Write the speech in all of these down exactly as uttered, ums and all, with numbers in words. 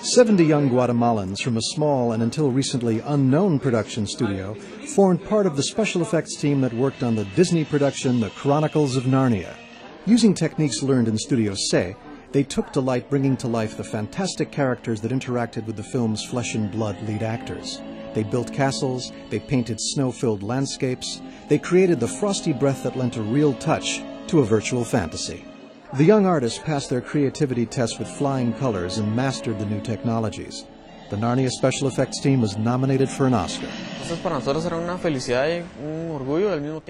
seventy young Guatemalans from a small and until recently unknown production studio formed part of the special effects team that worked on the Disney production The Chronicles of Narnia. Using techniques learned in Studio C, they took delight bringing to life the fantastic characters that interacted with the film's flesh and blood lead actors. They built castles, they painted snow-filled landscapes, they created the frosty breath that lent a real touch to a virtual fantasy. The young artists passed their creativity test with flying colors and mastered the new technologies. The Narnia special effects team was nominated for an Oscar.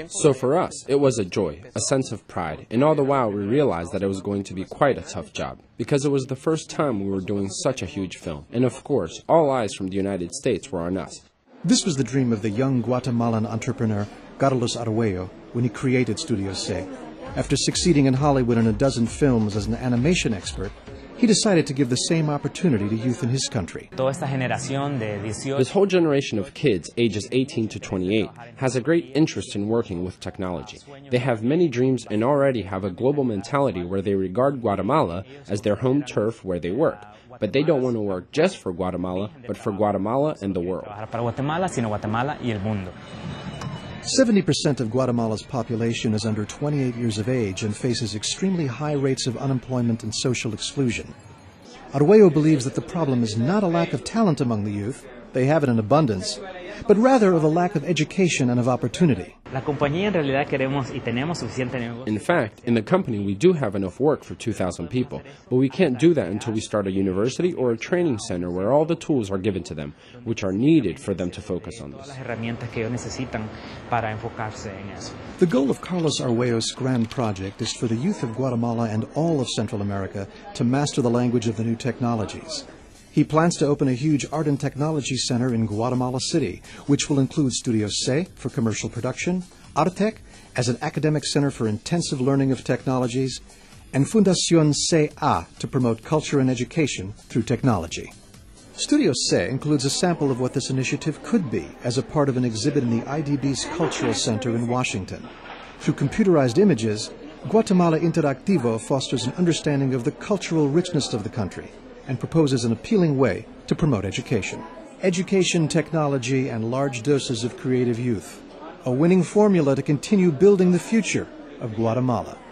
So for us, it was a joy, a sense of pride, and all the while we realized that it was going to be quite a tough job, because it was the first time we were doing such a huge film, and of course, all eyes from the United States were on us. This was the dream of the young Guatemalan entrepreneur Carlos Arguello when he created Studio C. After succeeding in Hollywood in a dozen films as an animation expert, he decided to give the same opportunity to youth in his country. This whole generation of kids ages eighteen to twenty-eight has a great interest in working with technology. They have many dreams and already have a global mentality where they regard Guatemala as their home turf where they work. But they don't want to work just for Guatemala, but for Guatemala and the world. seventy percent of Guatemala's population is under twenty-eight years of age and faces extremely high rates of unemployment and social exclusion. Arguello believes that the problem is not a lack of talent among the youth, they have it in abundance, but rather of a lack of education and of opportunity. In fact, in the company we do have enough work for two thousand people, but we can't do that until we start a university or a training center where all the tools are given to them, which are needed for them to focus on this. The goal of Carlos Arguello's grand project is for the youth of Guatemala and all of Central America to master the language of the new technologies. He plans to open a huge art and technology center in Guatemala City, which will include Studio C for commercial production, Artec as an academic center for intensive learning of technologies, and Fundación C A to promote culture and education through technology. Studio C includes a sample of what this initiative could be as a part of an exhibit in the I D B's Cultural Center in Washington. Through computerized images, Guatemala Interactivo fosters an understanding of the cultural richness of the country and proposes an appealing way to promote education. Education, technology, and large doses of creative youth. A winning formula to continue building the future of Guatemala.